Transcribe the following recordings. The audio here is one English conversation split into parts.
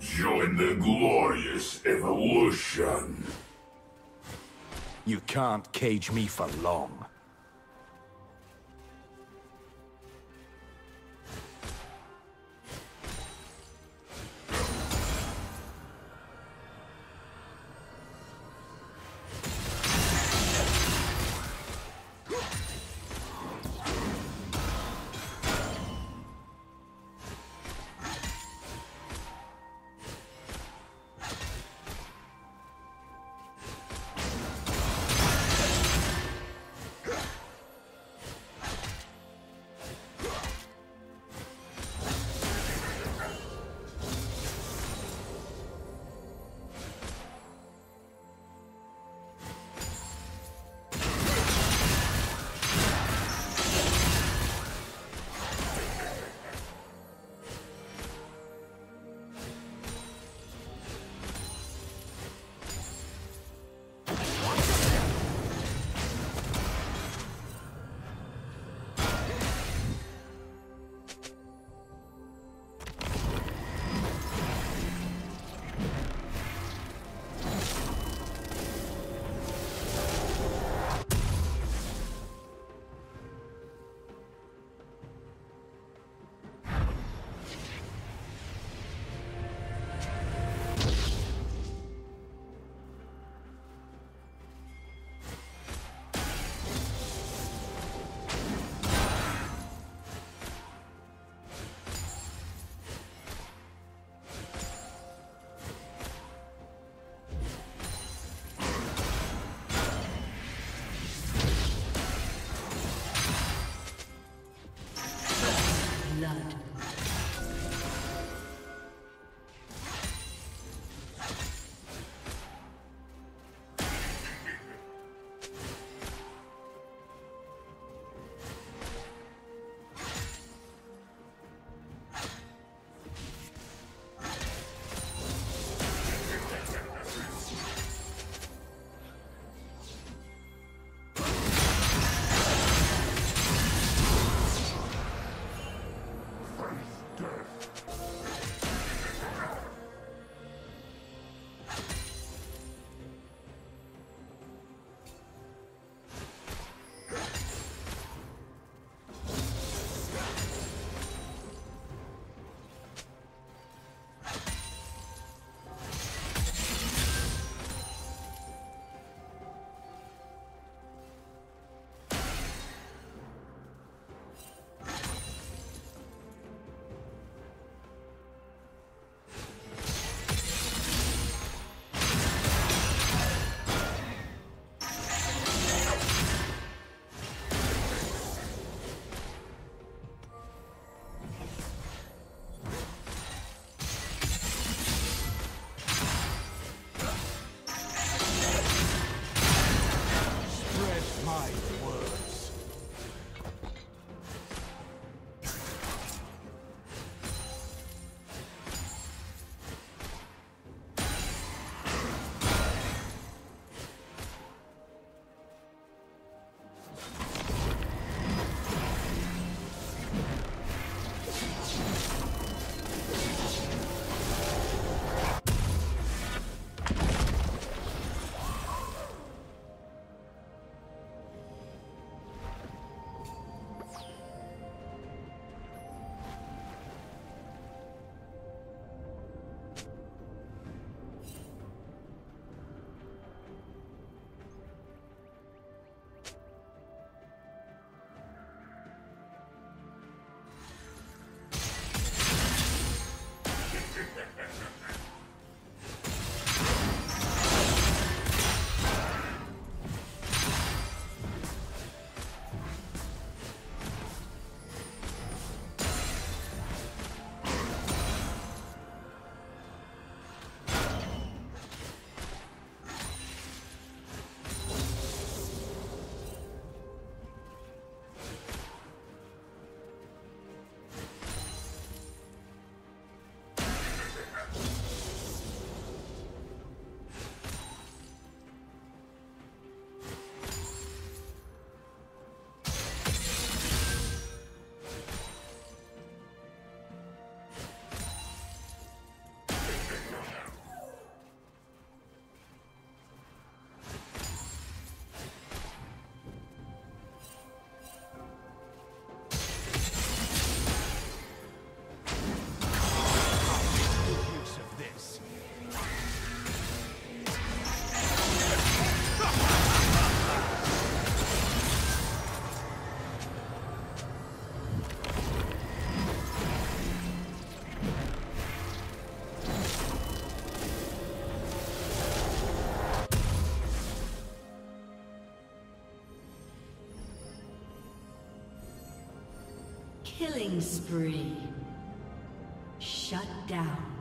Join the glorious evolution. You can't cage me for long. Killing spree. Shut down.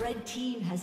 Red team has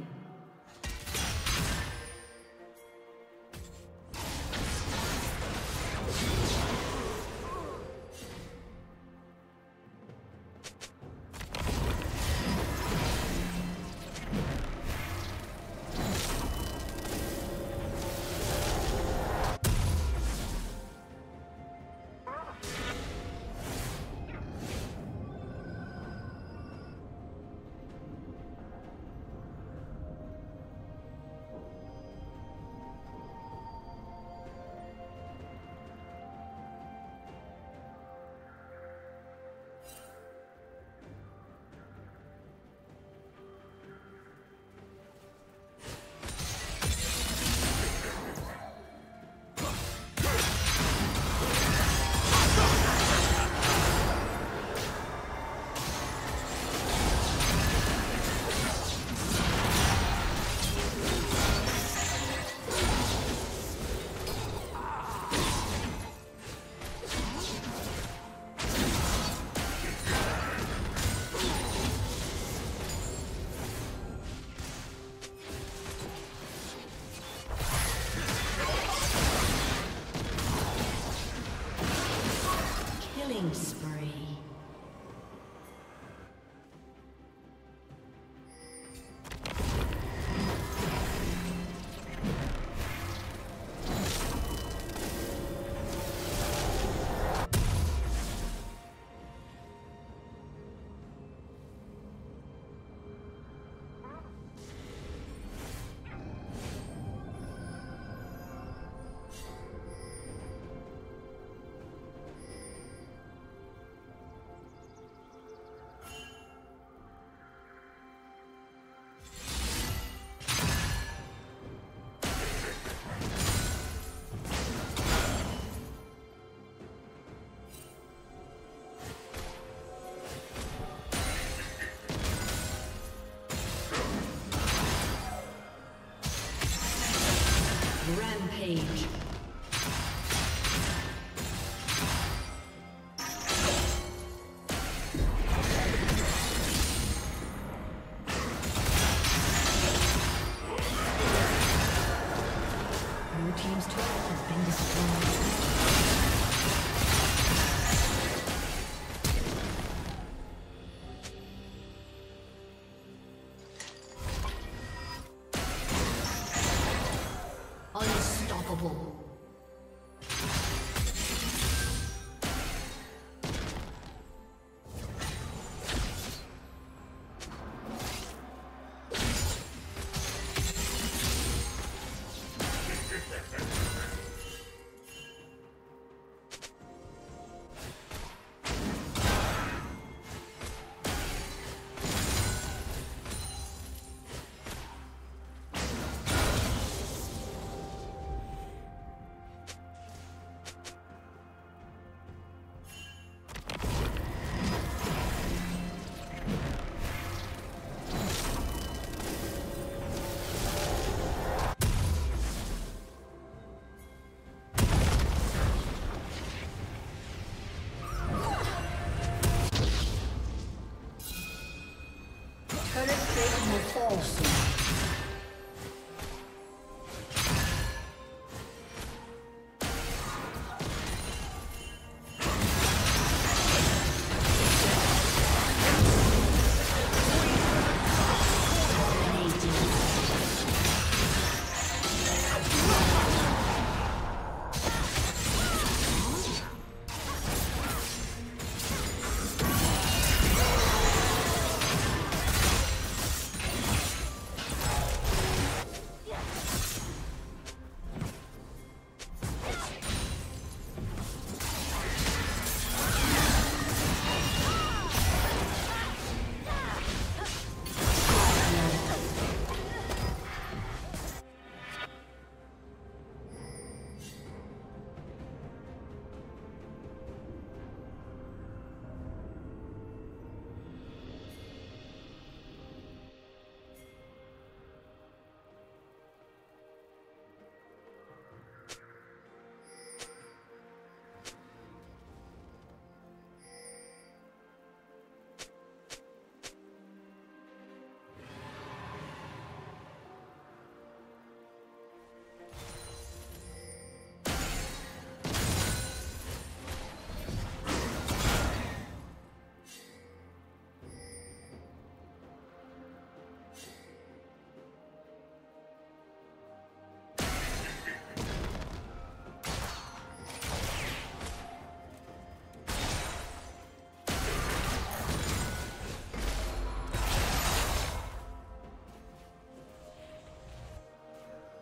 Unstoppable.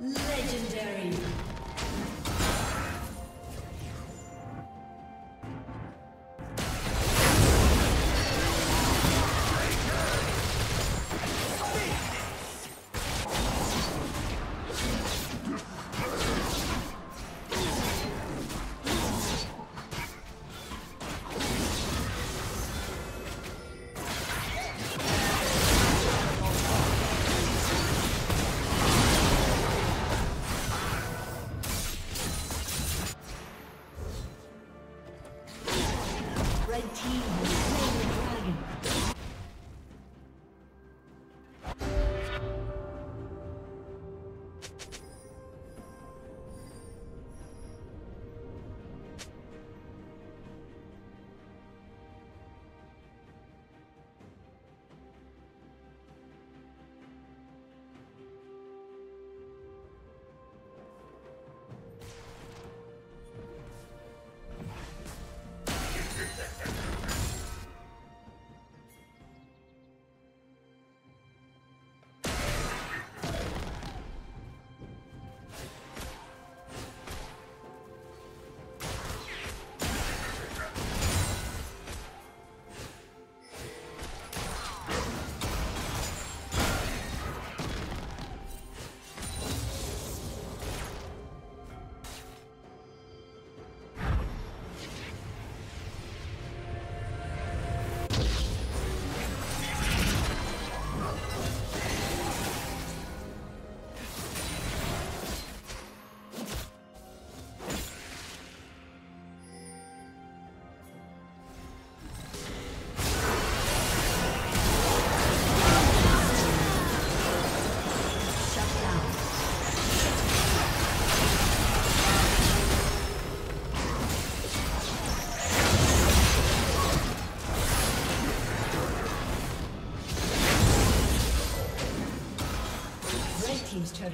Legendary. Team's turret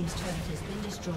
team's turret has been destroyed.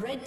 Red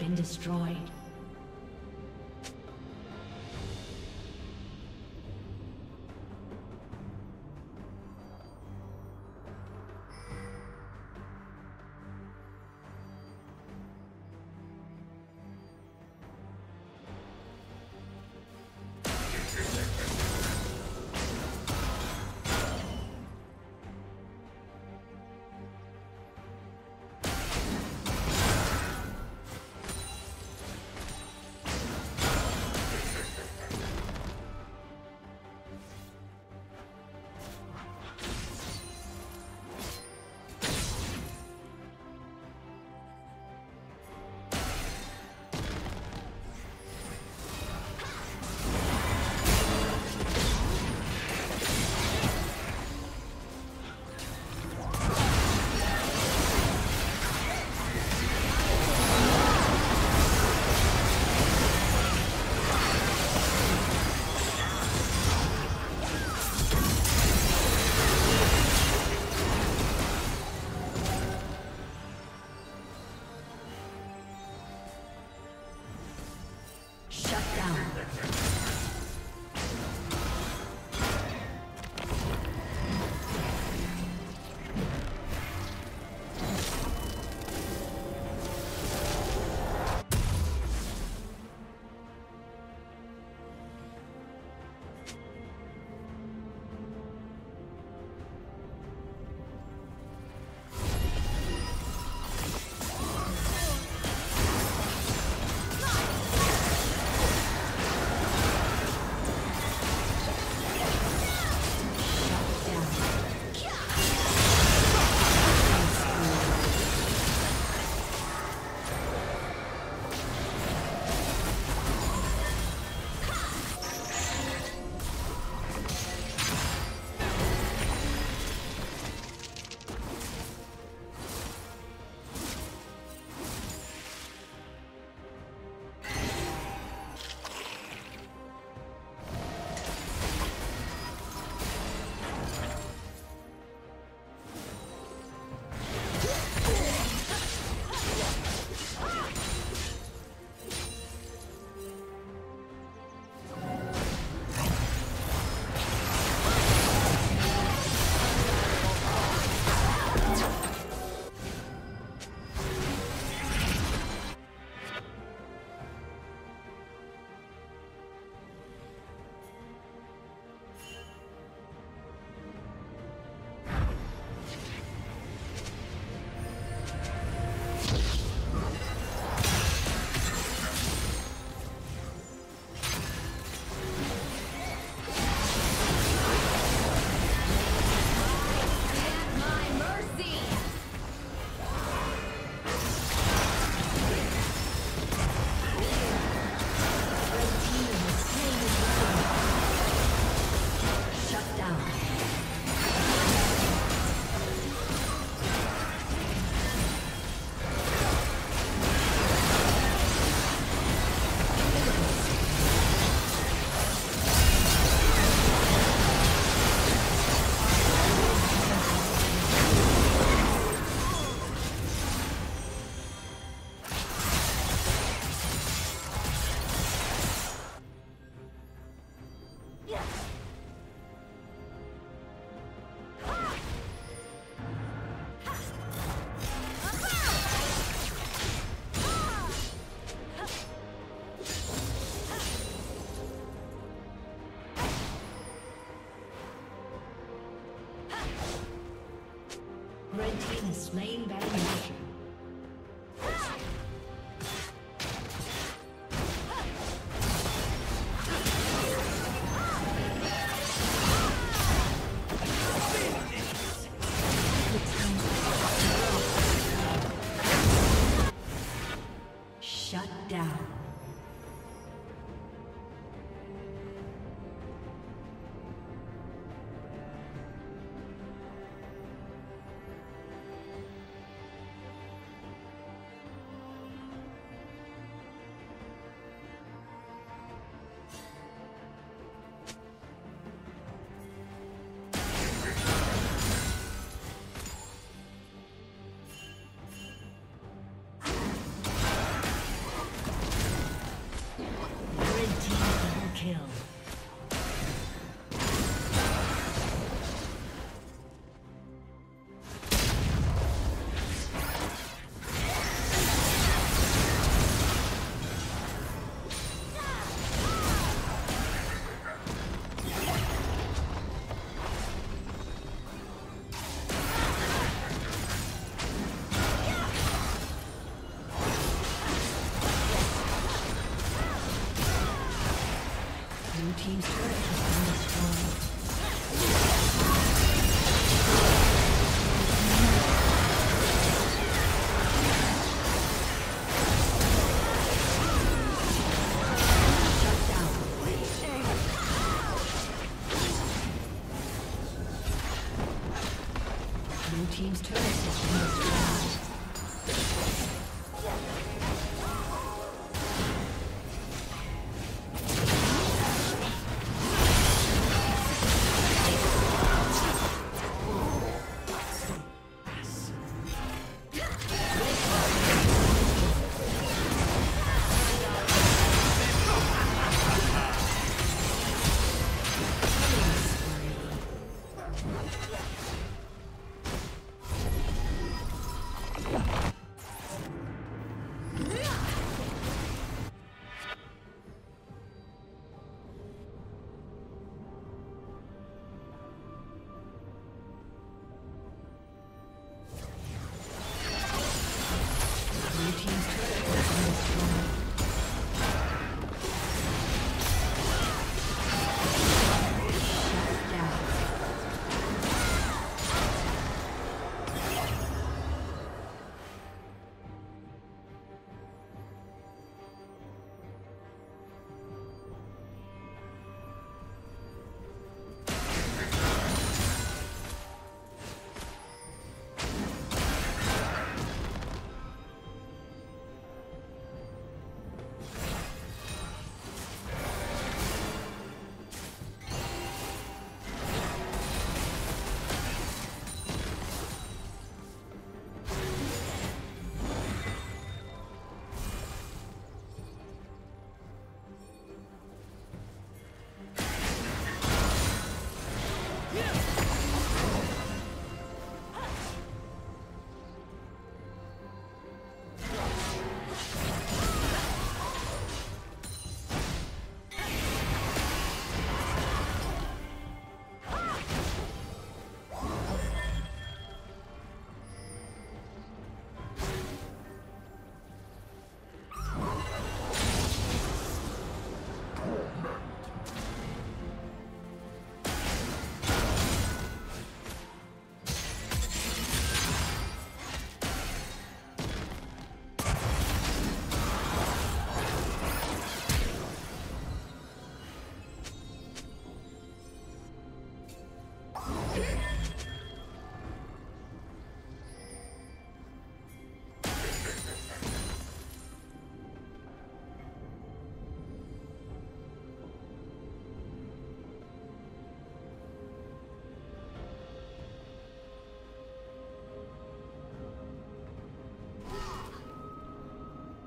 been destroyed. Slain by nature. Shut down. kill. Team's turret has been destroyed.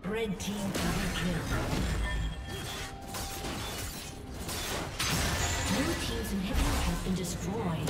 Red team double kill. Blue team's inhibitor has been destroyed.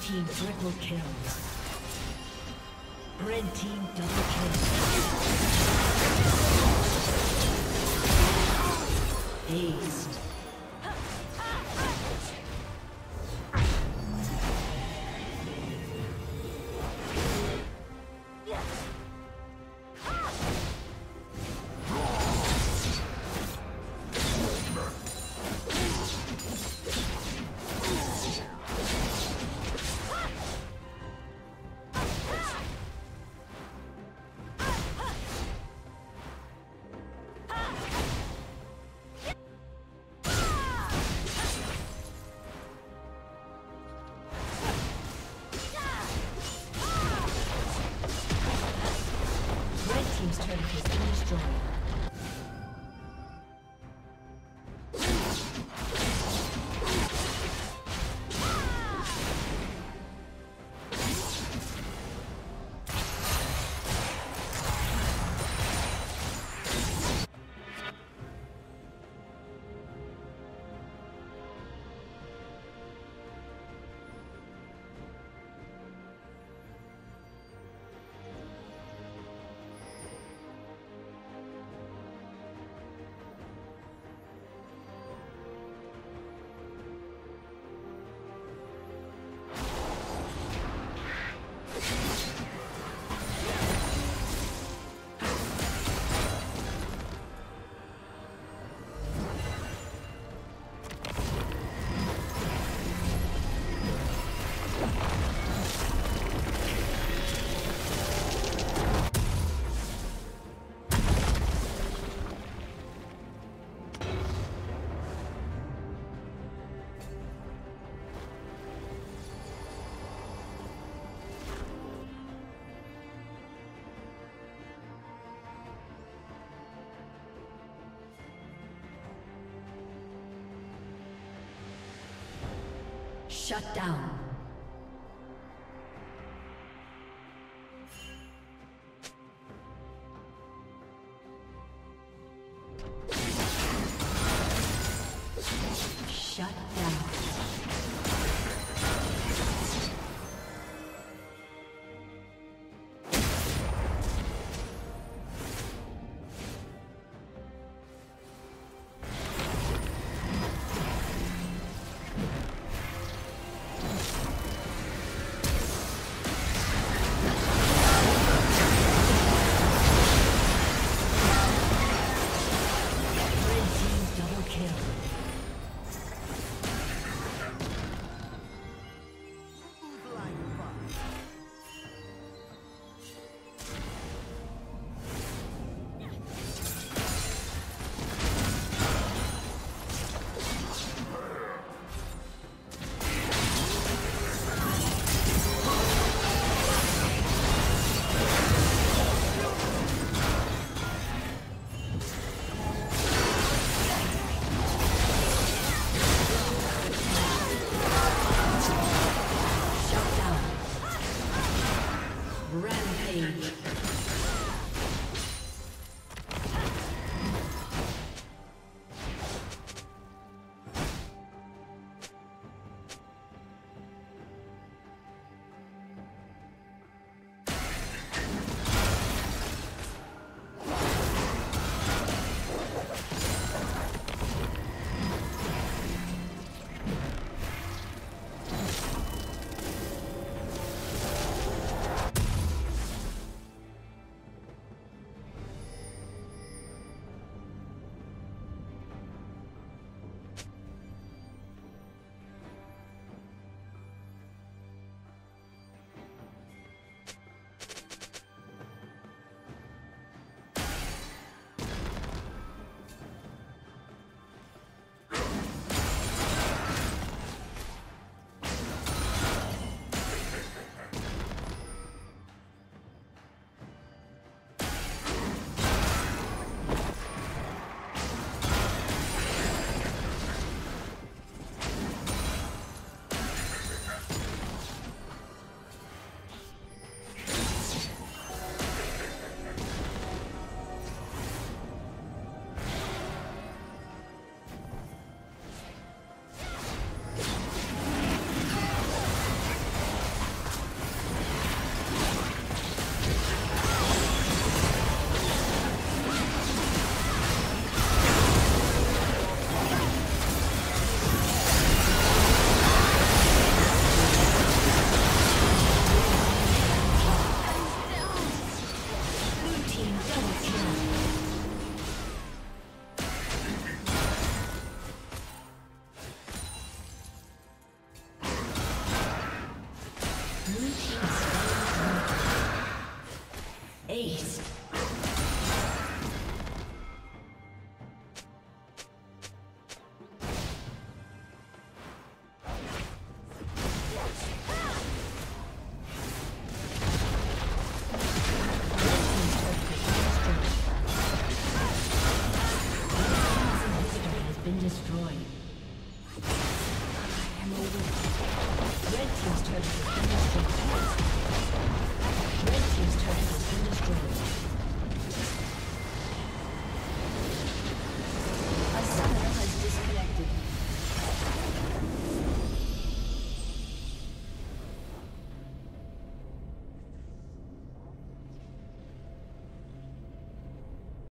Team triple kills. Red Team double kills. Aced. Shut down. Shut down.